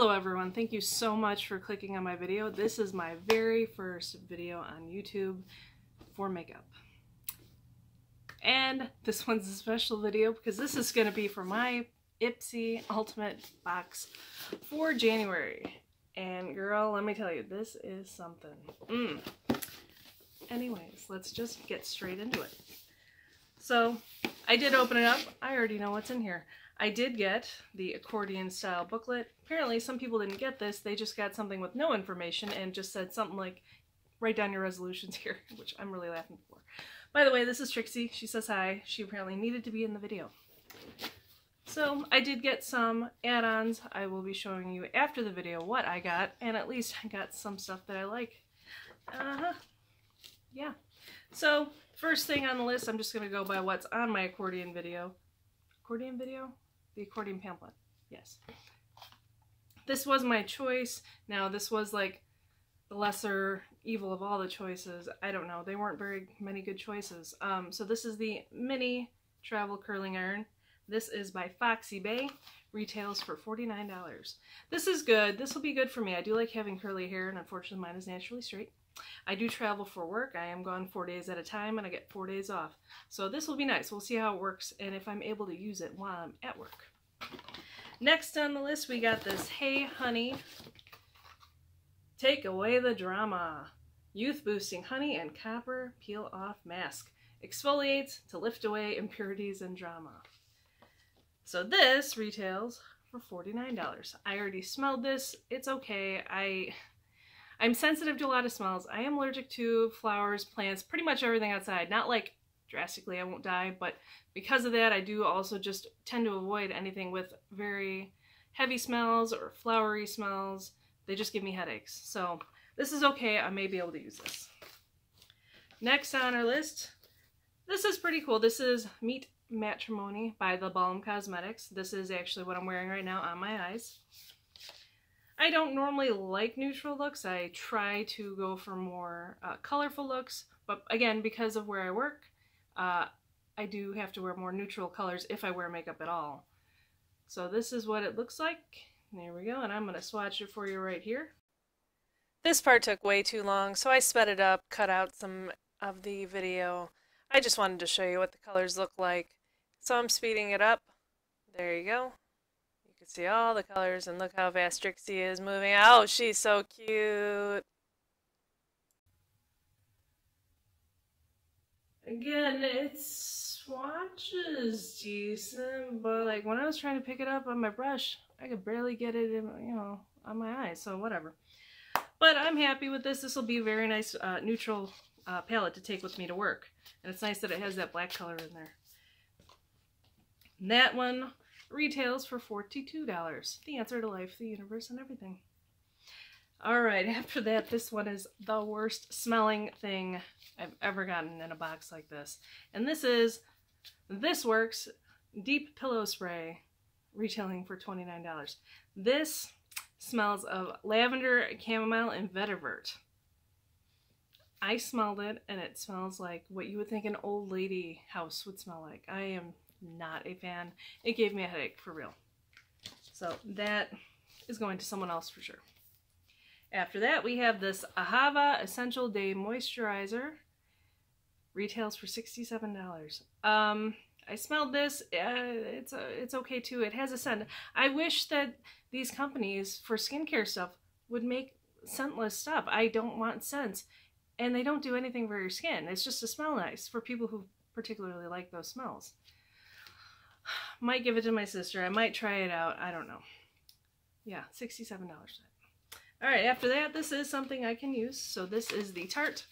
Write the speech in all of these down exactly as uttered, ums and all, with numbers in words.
Hello everyone, thank you so much for clicking on my video. This is my very first video on YouTube for makeup. And this one's a special video because this is going to be for my Ipsy Ultimate box for January. And girl, let me tell you, this is something. Mm. Anyways, let's just get straight into it. So, I did open it up. I already know what's in here. I did get the accordion style booklet. Apparently some people didn't get this, they just got something with no information and just said something like, write down your resolutions here, which I'm really laughing for. By the way, this is Trixie, she says hi, she apparently needed to be in the video. So I did get some add-ons, I will be showing you after the video what I got, and at least I got some stuff that I like. Uh-huh, yeah. So first thing on the list, I'm just going to go by what's on my accordion video. Accordion video? The accordion pamphlet, yes. This was my choice. Now this was like the lesser evil of all the choices. I don't know, they weren't very many good choices. Um, so this is the mini travel curling iron. This is by Foxy Bay, retails for forty-nine dollars. This is good, this will be good for me. I do like having curly hair and unfortunately mine is naturally straight. I do travel for work, I am gone four days at a time and I get four days off. So this will be nice, we'll see how it works and if I'm able to use it while I'm at work. Next on the list we got this Hey Honey, Take Away the Drama, Youth Boosting Honey and Copper Peel Off Mask, Exfoliates to Lift Away Impurities and Drama. So this retails for forty-nine dollars. I already smelled this, it's okay. I, I'm sensitive to a lot of smells. I am allergic to flowers, plants, pretty much everything outside. Not like drastically I won't die, but because of that I do also just tend to avoid anything with very heavy smells or flowery smells. They just give me headaches. So this is okay, I may be able to use this. Next on our list, this is pretty cool. This is Meet Matrimony by The Balm Cosmetics. This is actually what I'm wearing right now on my eyes. I don't normally like neutral looks. I try to go for more uh, colorful looks, but again, because of where I work, uh, I do have to wear more neutral colors if I wear makeup at all. So this is what it looks like. There we go, and I'm going to swatch it for you right here. This part took way too long, so I sped it up, cut out some of the video. I just wanted to show you what the colors look like, so I'm speeding it up. There you go. You can see all the colors and look how fast Trixie is moving. Oh, she's so cute. Again, it swatches decent, but like when I was trying to pick it up on my brush, I could barely get it in, you know, on my eyes, so whatever. But I'm happy with this. This will be a very nice uh, neutral uh, palette to take with me to work. And it's nice that it has that black color in there. And that one retails for forty-two dollars. The answer to life, the universe, and everything. Alright, after that, this one is the worst smelling thing I've ever gotten in a box like this. And this is This Works Deep Pillow Spray, retailing for twenty-nine dollars. This smells of lavender, chamomile, and vetiver. I smelled it, and it smells like what you would think an old lady house would smell like. I am not a fan. It gave me a headache for real. So that is going to someone else for sure. After that we have this Ahava Essential Day Moisturizer. Retails for sixty-seven dollars. Um, I smelled this. Uh, it's uh, it's okay too. It has a scent. I wish that these companies for skincare stuff would make scentless stuff. I don't want scents, and they don't do anything for your skin. It's just to smell nice for people who particularly like those smells. Might give it to my sister. I might try it out. I don't know. Yeah, sixty-seven dollars. Alright, after that, this is something I can use. So this is the Tarte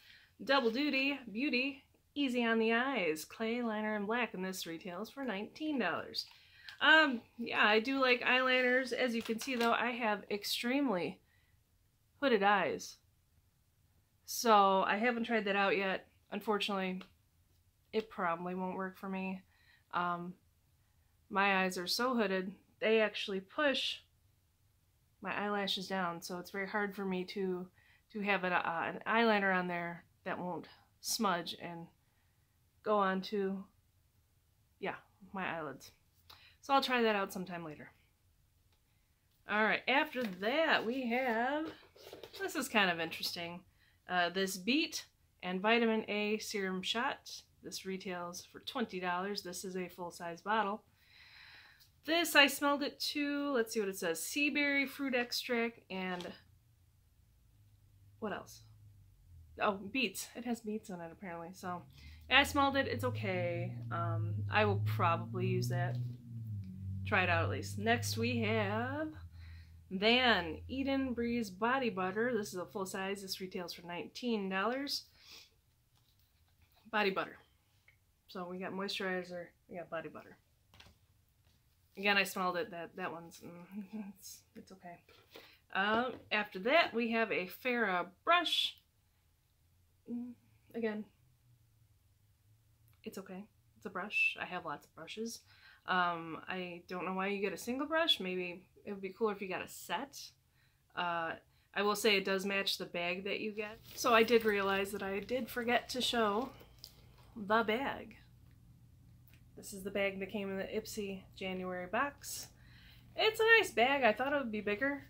Double Duty Beauty Easy on the Eyes Clay Liner in Black, and this retails for nineteen dollars. Um, yeah, I do like eyeliners. As you can see, though, I have extremely hooded eyes. So I haven't tried that out yet. Unfortunately, it probably won't work for me. Um... My eyes are so hooded, they actually push my eyelashes down, so it's very hard for me to to have an, uh, an eyeliner on there that won't smudge and go on to, yeah, my eyelids. So I'll try that out sometime later. All right, after that we have, this is kind of interesting, uh, this beet and vitamin A serum shot. This retails for twenty dollars. This is a full-size bottle. This, I smelled it too. Let's see what it says. Sea berry fruit extract and what else? Oh, beets. It has beets on it apparently. So yeah, I smelled it. It's okay. Um, I will probably use that. Try it out at least. Next we have Van Eden Breeze Body Butter. This is a full size. This retails for nineteen dollars. Body butter. So we got moisturizer, we got body butter. Again, I smelled it. That that one's mm, it's, it's okay. Um, after that, we have a Farrah brush. Mm, again, it's okay. It's a brush. I have lots of brushes. Um, I don't know why you get a single brush. Maybe it would be cooler if you got a set. Uh, I will say it does match the bag that you get. So I did realize that I did forget to show the bag. This is the bag that came in the Ipsy January box. It's a nice bag. I thought it would be bigger.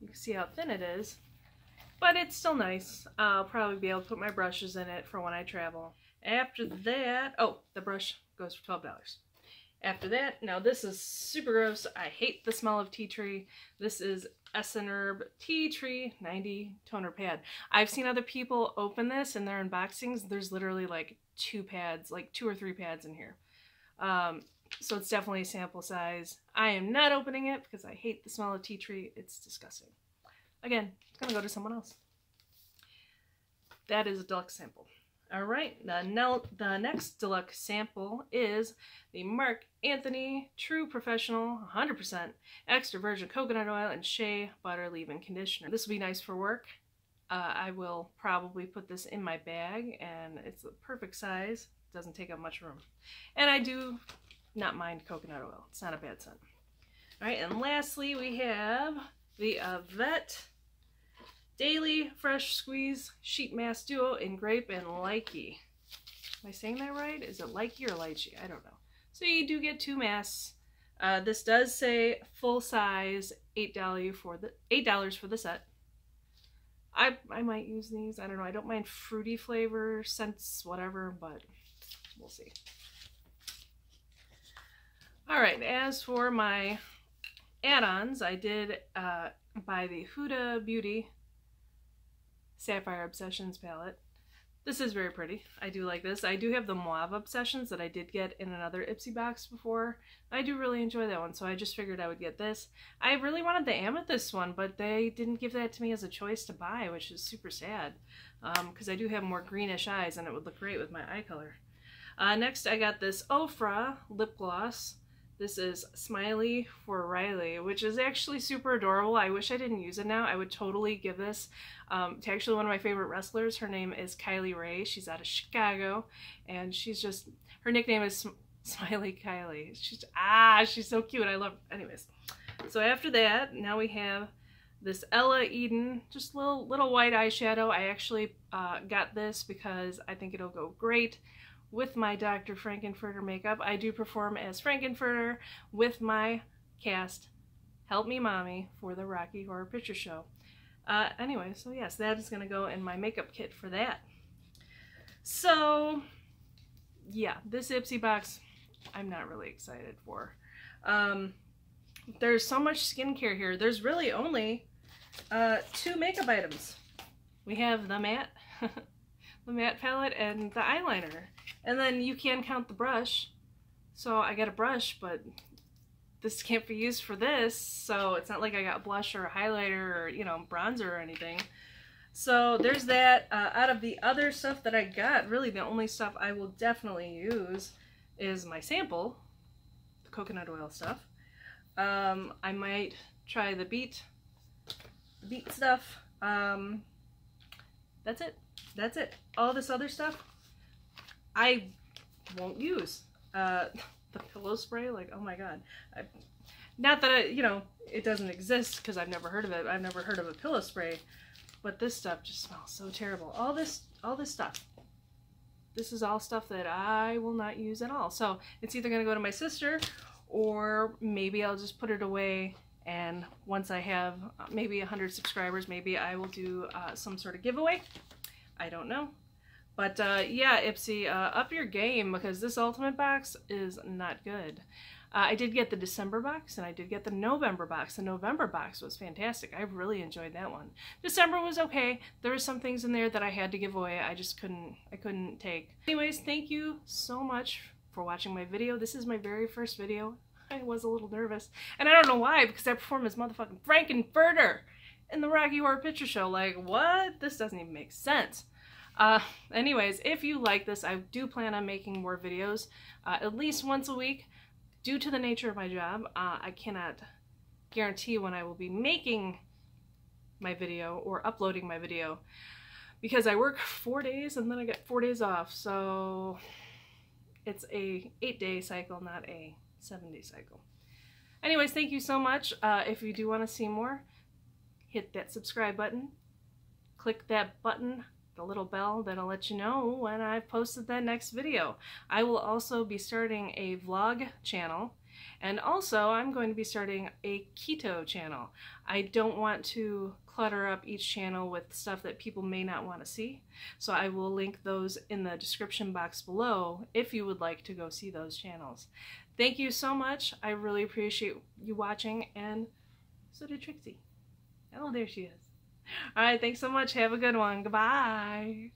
You can see how thin it is, but it's still nice. I'll probably be able to put my brushes in it for when I travel. After that, oh, the brush goes for twelve dollars. After that, now this is super gross. I hate the smell of tea tree. This is Essenherb Tea Tree ninety Toner Pad. I've seen other people open this in their unboxings. There's literally like two pads, like two or three pads in here. Um, so it's definitely a sample size. I am not opening it because I hate the smell of tea tree. It's disgusting. Again, it's going to go to someone else. That is a deluxe sample. All right, the, ne the next deluxe sample is the Marc Anthony True Professional one hundred percent Extra Virgin Coconut Oil and Shea Butter Leave-In Conditioner. This will be nice for work. Uh, I will probably put this in my bag, and it's the perfect size. It doesn't take up much room. And I do not mind coconut oil. It's not a bad scent. All right, and lastly, we have the Avette Daily Fresh Squeeze Sheet Mask Duo in Grape and Lychee. Am I saying that right? Is it Lychee or Lychee? I don't know. So you do get two masks. Uh, this does say full size, eight dollars for the eight dollars for the set. I I might use these. I don't know. I don't mind fruity flavor, scents, whatever, but we'll see. All right. As for my add-ons, I did uh, buy the Huda Beauty Sapphire Obsessions palette. This is very pretty. I do like this. I do have the Mauve Obsessions that I did get in another Ipsy box before. I do really enjoy that one, so I just figured I would get this. I really wanted the Amethyst one, but they didn't give that to me as a choice to buy, which is super sad, because um, I do have more greenish eyes, and it would look great with my eye color. Uh, next, I got this Ofra lip gloss. This is Smiley for Riley, which is actually super adorable. I wish I didn't use it now. I would totally give this um, to actually one of my favorite wrestlers. Her name is Kylie Rae. She's out of Chicago, and she's just, her nickname is Sm Smiley Kylie. She's, ah, she's so cute. I love her. Anyways, so after that, now we have this Ella Eden, just little, little white eyeshadow. I actually uh, got this because I think it'll go great with my Doctor Frankenfurter makeup. I do perform as Frankenfurter with my cast, Help Me Mommy, for the Rocky Horror Picture Show. Uh, anyway, so yes, that is going to go in my makeup kit for that. So, yeah, this Ipsy box, I'm not really excited for. Um, there's so much skincare here. There's really only uh, two makeup items. We have the matte, the matte palette and the eyeliner. And then you can count the brush. So I got a brush, but this can't be used for this. So it's not like I got blush or a highlighter or, you know, bronzer or anything. So there's that. Uh, out of the other stuff that I got, really the only stuff I will definitely use is my sample, the coconut oil stuff. Um, I might try the beet, the beet stuff. Um, that's it. That's it. All this other stuff I won't use. Uh, the pillow spray, like, oh my god. I, not that, I, you know, it doesn't exist because I've never heard of it. I've never heard of a pillow spray, but this stuff just smells so terrible. All this, all this stuff. This is all stuff that I will not use at all. So it's either going to go to my sister or maybe I'll just put it away And once I have maybe one hundred subscribers, maybe I will do uh, some sort of giveaway. I don't know. But uh, yeah, Ipsy, uh, up your game, because this Ultimate box is not good. Uh, I did get the December box, and I did get the November box. The November box was fantastic. I really enjoyed that one. December was okay. There were some things in there that I had to give away. I just couldn't, I couldn't take. Anyways, thank you so much for watching my video. This is my very first video. I was a little nervous, and I don't know why, because I perform as motherfucking Frankenfurter in the Rocky Horror Picture Show. Like, what? This doesn't even make sense. Uh, anyways, if you like this, I do plan on making more videos, uh, at least once a week. Due to the nature of my job, uh, I cannot guarantee when I will be making my video or uploading my video, because I work four days and then I get four days off. So it's a eight day cycle, not a seven day cycle. Anyways, thank you so much. Uh, if you do want to see more, hit that subscribe button, click that button, the little bell that'll let you know when I've posted that next video. I will also be starting a vlog channel, and also I'm going to be starting a keto channel. I don't want to clutter up each channel with stuff that people may not want to see, so I will link those in the description box below if you would like to go see those channels. Thank you so much. I really appreciate you watching, and so did Trixie. Oh, there she is. All right, thanks so much. Have a good one. Goodbye.